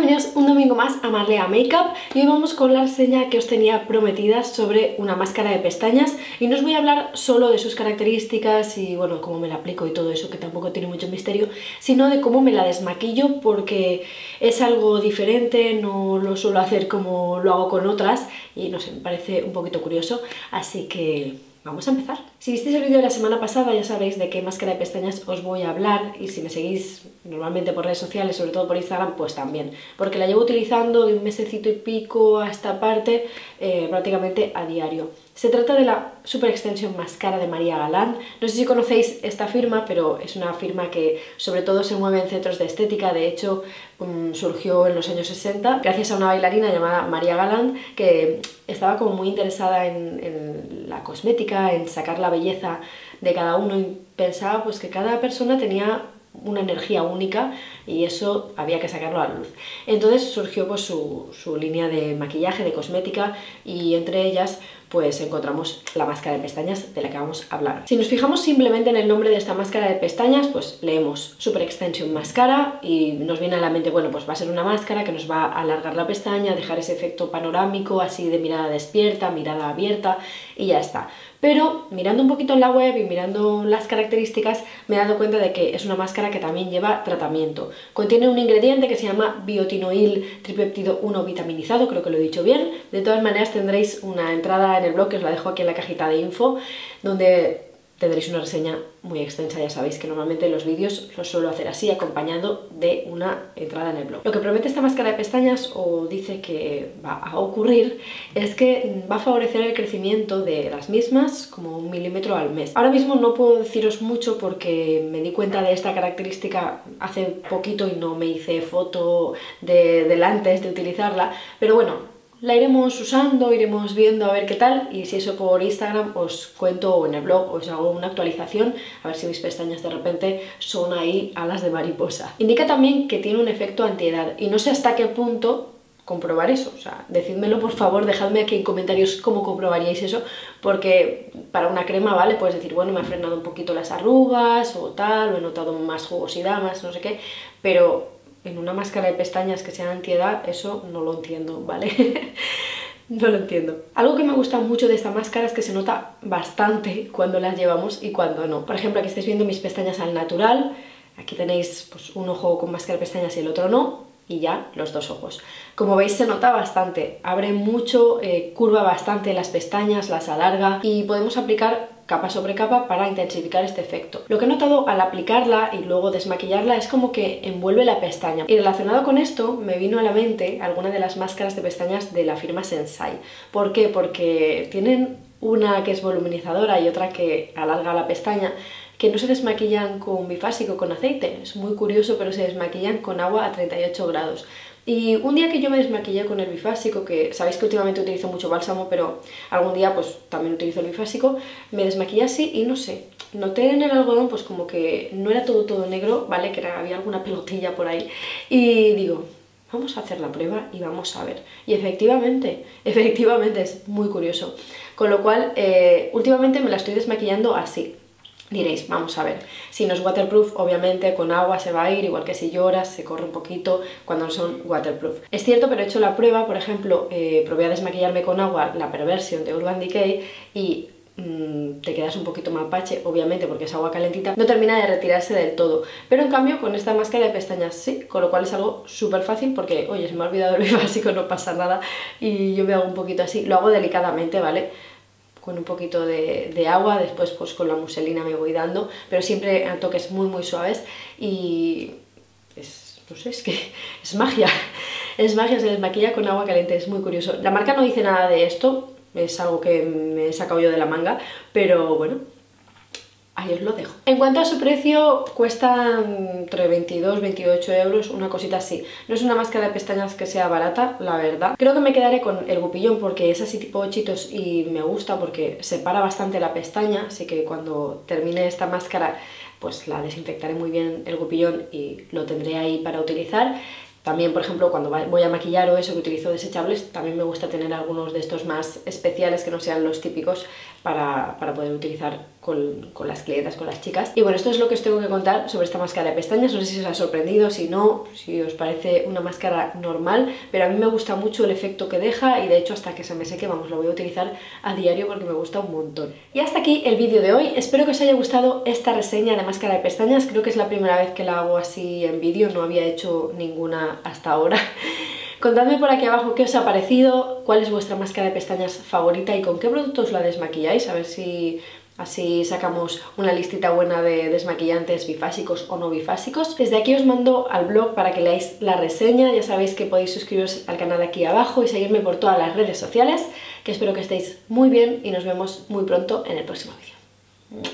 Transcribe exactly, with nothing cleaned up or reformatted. bienvenidos un domingo más a Marleah Makeup y hoy vamos con la reseña que os tenía prometida sobre una máscara de pestañas y no os voy a hablar solo de sus características y bueno, cómo me la aplico y todo eso que tampoco tiene mucho misterio, sino de cómo me la desmaquillo porque es algo diferente, no lo suelo hacer como lo hago con otras y no sé, me parece un poquito curioso, así que vamos a empezar. Si visteis el vídeo de la semana pasada ya sabréis de qué máscara de pestañas os voy a hablar y si me seguís normalmente por redes sociales, sobre todo por Instagram, pues también, porque la llevo utilizando de un mesecito y pico a esta parte eh, prácticamente a diario. Se trata de la Super Extension Mascara de María Galán. No sé si conocéis esta firma, pero es una firma que sobre todo se mueve en centros de estética. De hecho, um, surgió en los años sesenta gracias a una bailarina llamada María Galán que estaba como muy interesada en, en la cosmética, en sacar la belleza de cada uno y pensaba pues que cada persona tenía una energía única y eso había que sacarlo a la luz. Entonces surgió pues, su, su línea de maquillaje, de cosmética y entre ellas pues encontramos la máscara de pestañas de la que vamos a hablar. Si nos fijamos simplemente en el nombre de esta máscara de pestañas, pues leemos Super Extension Mascara y nos viene a la mente, bueno, pues va a ser una máscara que nos va a alargar la pestaña, dejar ese efecto panorámico, así de mirada despierta, mirada abierta y ya está. Pero mirando un poquito en la web y mirando las características me he dado cuenta de que es una máscara que también lleva tratamiento. Contiene un ingrediente que se llama biotinoil tripéptido uno vitaminizado, creo que lo he dicho bien. De todas maneras tendréis una entrada en el blog, que os la dejo aquí en la cajita de info, donde tendréis una reseña muy extensa. Ya sabéis que normalmente los vídeos los suelo hacer así, acompañado de una entrada en el blog. Lo que promete esta máscara de pestañas, o dice que va a ocurrir, es que va a favorecer el crecimiento de las mismas como un milímetro al mes. Ahora mismo no puedo deciros mucho porque me di cuenta de esta característica hace poquito y no me hice foto de, del antes de utilizarla, pero bueno, la iremos usando, iremos viendo a ver qué tal y si eso por Instagram os cuento o en el blog os hago una actualización a ver si mis pestañas de repente son ahí alas de mariposa. Indica también que tiene un efecto antiedad y no sé hasta qué punto comprobar eso, o sea, decídmelo por favor, dejadme aquí en comentarios cómo comprobaríais eso, porque para una crema, vale, puedes decir, bueno, me ha frenado un poquito las arrugas o tal, o he notado más jugosidad, más no sé qué, pero en una máscara de pestañas que sea antiedad, eso no lo entiendo, ¿vale? No lo entiendo. Algo que me gusta mucho de esta máscara es que se nota bastante cuando las llevamos y cuando no. Por ejemplo, aquí estáis viendo mis pestañas al natural, aquí tenéis pues, un ojo con máscara de pestañas y el otro no, y ya los dos ojos. Como veis se nota bastante, abre mucho, eh, curva bastante las pestañas, las alarga y podemos aplicar capa sobre capa para intensificar este efecto. Lo que he notado al aplicarla y luego desmaquillarla es como que envuelve la pestaña. Y relacionado con esto me vino a la mente alguna de las máscaras de pestañas de la firma Sensai. ¿Por qué? Porque tienen una que es voluminizadora y otra que alarga la pestaña, que no se desmaquillan con bifásico, con aceite. Es muy curioso, pero se desmaquillan con agua a treinta y ocho grados. Y un día que yo me desmaquillé con el bifásico, que sabéis que últimamente utilizo mucho bálsamo, pero algún día pues también utilizo el bifásico, me desmaquillé así y no sé, noté en el algodón pues como que no era todo todo negro, ¿vale? Que era, había alguna pelotilla por ahí y digo, vamos a hacer la prueba y vamos a ver. Y efectivamente, efectivamente es muy curioso. Con lo cual, eh, últimamente me la estoy desmaquillando así. Diréis, vamos a ver, si no es waterproof, obviamente con agua se va a ir, igual que si lloras, se corre un poquito cuando no son waterproof. Es cierto, pero he hecho la prueba, por ejemplo, eh, probé a desmaquillarme con agua la Perversion de Urban Decay y mmm, te quedas un poquito mapache, obviamente, porque es agua calentita, no termina de retirarse del todo. Pero en cambio, con esta máscara de pestañas sí, con lo cual es algo súper fácil porque, oye, se me ha olvidado el básico, no pasa nada y yo me hago un poquito así, lo hago delicadamente, ¿vale? Con un poquito de, de agua, después pues con la muselina me voy dando, pero siempre a toques muy muy suaves y es, no sé, es que es magia, es magia, se desmaquilla con agua caliente, es muy curioso. La marca no dice nada de esto, es algo que me he sacado yo de la manga, pero bueno, ahí os lo dejo. En cuanto a su precio, cuesta entre veintidós, veintiocho euros, una cosita así. No es una máscara de pestañas que sea barata, la verdad. Creo que me quedaré con el gupillón porque es así tipo chitos y me gusta porque separa bastante la pestaña, así que cuando termine esta máscara pues la desinfectaré muy bien el gupillón y lo tendré ahí para utilizar. También, por ejemplo, cuando voy a maquillar o eso que utilizo desechables, también me gusta tener algunos de estos más especiales que no sean los típicos para, para poder utilizar con, con las clientas, con las chicas. Y bueno, esto es lo que os tengo que contar sobre esta máscara de pestañas. No sé si os ha sorprendido, si no, si os parece una máscara normal, pero a mí me gusta mucho el efecto que deja y de hecho hasta que se me seque, vamos, lo voy a utilizar a diario porque me gusta un montón. Y hasta aquí el vídeo de hoy. Espero que os haya gustado esta reseña de máscara de pestañas. Creo que es la primera vez que la hago así en vídeo, no había hecho ninguna hasta ahora. Contadme por aquí abajo qué os ha parecido, cuál es vuestra máscara de pestañas favorita y con qué productos la desmaquilláis, a ver si así sacamos una listita buena de desmaquillantes bifásicos o no bifásicos. Desde aquí os mando al blog para que leáis la reseña, ya sabéis que podéis suscribiros al canal aquí abajo y seguirme por todas las redes sociales, que espero que estéis muy bien y nos vemos muy pronto en el próximo vídeo.